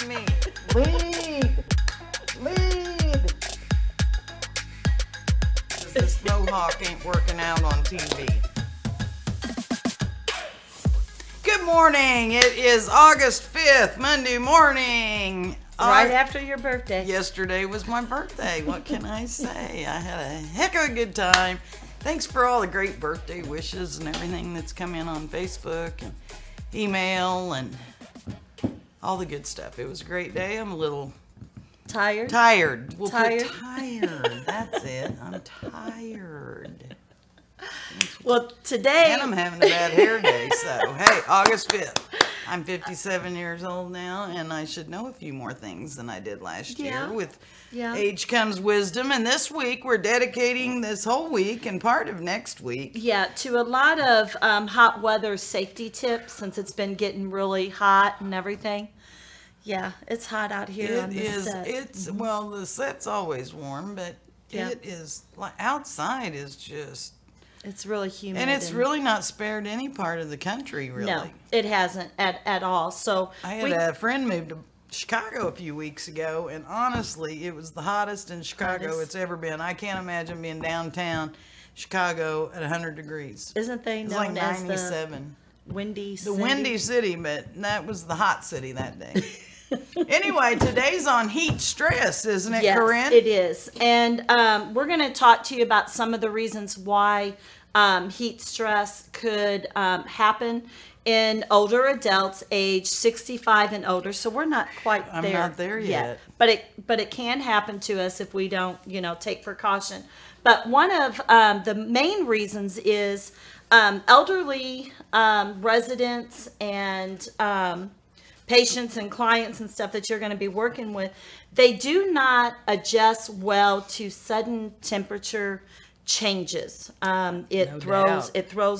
on me. Lead. This mohawk ain't working out on TV. Good morning. It is August 5th, Monday morning. Right after your birthday. Yesterday was my birthday. What can I say? I had a heck of a good time. Thanks for all the great birthday wishes and everything that's come in on Facebook and email and all the good stuff. It was a great day. I'm a little tired. Tired. That's it. I'm tired. Well, today. And I'm having a bad hair day. So, hey, August 5th. I'm 57 years old now, and I should know a few more things than I did last year. With age comes wisdom. And this week, we're dedicating this whole week and part of next week. Yeah, to a lot of hot weather safety tips, since it's been getting really hot and everything. Yeah, it's hot out here on this set. It's, well, the set's always warm, but it is, like, outside is just... It's really humid. And it's really not spared any part of the country, really. No, it hasn't at all. So I had a friend move to Chicago a few weeks ago, and honestly, it was the hottest in Chicago it's ever been. I can't imagine being downtown Chicago at 100 degrees. Isn't they known like 97. The windy city? The windy city, but that was the hot city that day. Anyway, today's on heat stress, isn't it, Corinne? Yes, it is. And we're going to talk to you about some of the reasons why heat stress could happen in older adults age 65 and older. So we're not quite there. I'm not there yet. But it can happen to us if we don't, you know, take precaution. But one of the main reasons is elderly residents and patients and clients and stuff that you're going to be working with, they do not adjust well to sudden temperature changes. It throws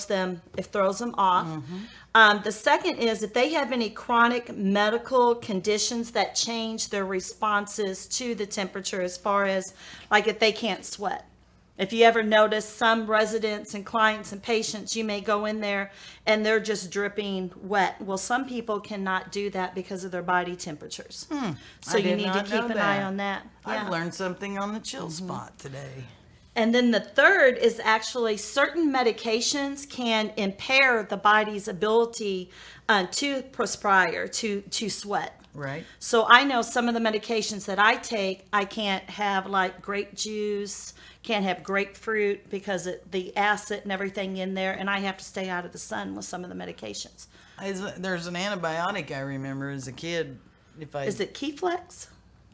them off. Mm-hmm. The second is if they have any chronic medical conditions that change their responses to the temperature, as far as like if they can't sweat. If you ever notice some residents and clients and patients, you may go in there and they're just dripping wet. Well, some people cannot do that because of their body temperatures. So you need to keep an eye on that. Yeah. I've learned something on the chill spot today. And then the third is actually certain medications can impair the body's ability to perspire, to sweat. Right. So I know some of the medications that I take, I can't have like grape juice, can't have grapefruit because of the acid and everything in there, and I have to stay out of the sun with some of the medications. There's an antibiotic I remember as a kid. Is it Keflex?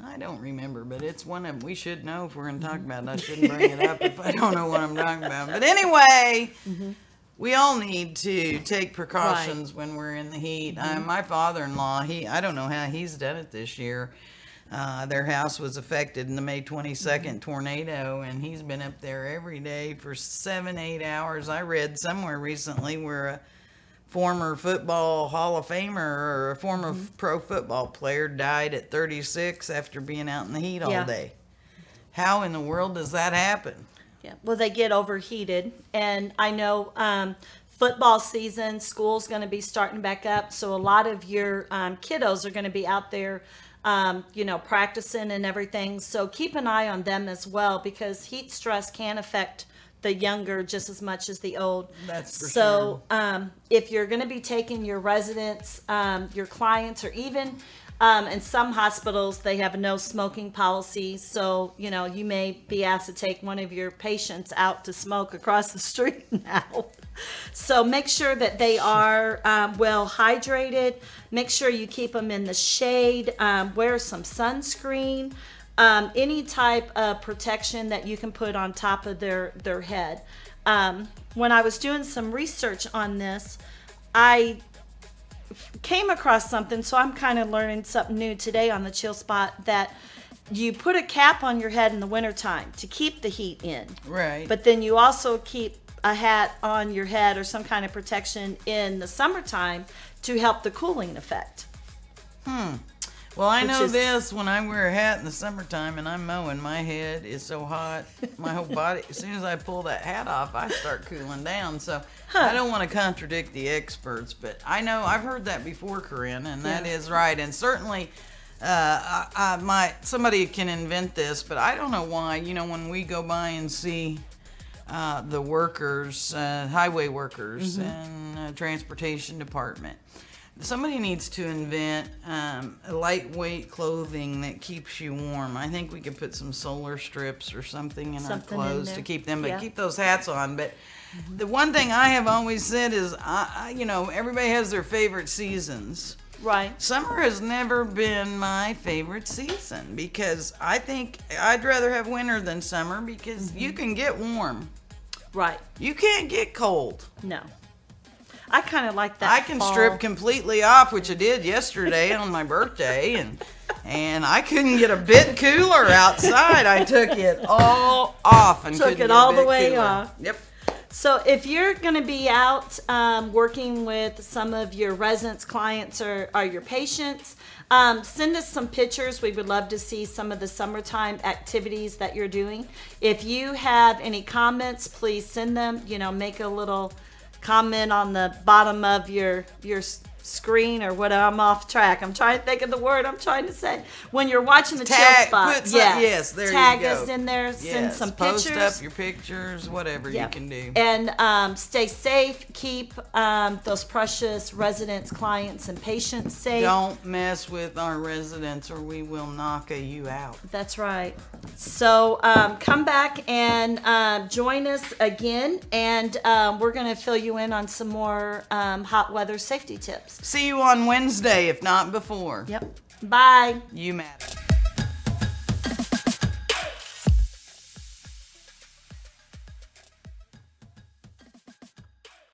I don't remember, but it's one of them. We should know if we're going to talk about it. I shouldn't bring it up if I don't know what I'm talking about. But anyway... Mm-hmm. We all need to take precautions when we're in the heat. My father-in-law, I don't know how he's done it this year. Their house was affected in the May 22nd tornado, and he's been up there every day for 7-8 hours. I read somewhere recently where a former football Hall of Famer or a former pro football player died at 36 after being out in the heat all day. How in the world does that happen? Yeah, well, they get overheated, and I know football season, school's going to be starting back up, so a lot of your kiddos are going to be out there, you know, practicing and everything, so keep an eye on them as well, because heat stress can affect the younger just as much as the old. That's for sure. So if you're going to be taking your residents, your clients, or even... in some hospitals, they have a no smoking policy. So, you know, you may be asked to take one of your patients out to smoke across the street now. So make sure that they are well hydrated. Make sure you keep them in the shade. Wear some sunscreen. Any type of protection that you can put on top of their head. When I was doing some research on this, I came across something, so I'm kind of learning something new today on the chill spot, that you put a cap on your head in the wintertime to keep the heat in. Right. But then you also keep a hat on your head or some kind of protection in the summertime to help the cooling effect. Well, I know this. When I wear a hat in the summertime and I'm mowing, my head is so hot, my whole body, as soon as I pull that hat off, I start cooling down. So I don't want to contradict the experts, but I know I've heard that before, Corinne, and that is right. And certainly somebody can invent this, but I don't know why, you know, when we go by and see the workers, highway workers and transportation department, somebody needs to invent lightweight clothing that keeps you warm. I think we could put some solar strips or something in our clothes to keep them, but keep those hats on. But the one thing I have always said is, you know, everybody has their favorite seasons. Right. Summer has never been my favorite season because I think I'd rather have winter than summer because you can get warm. Right. You can't get cold. No. I kind of like that. I can strip completely off, which I did yesterday on my birthday, and I couldn't get a bit cooler outside. I took it all off and took it all the way off. Yep. So if you're going to be out working with some of your residents, clients, or your patients, send us some pictures. We would love to see some of the summertime activities that you're doing. If you have any comments, please send them. You know, make a little comment on the bottom of your screen or what. I'm off track. I'm trying to think of the word I'm trying to say. When you're watching the chill spot, yes, there tag you go. Us in there. Yes. Send some pictures. Post up your pictures, whatever you can do. And stay safe. Keep those precious residents, clients, and patients safe. Don't mess with our residents, or we will NAHCA you out. That's right. So come back and join us again, and we're going to fill you in on some more hot weather safety tips. See you on Wednesday, if not before. Yep. Bye. You matter.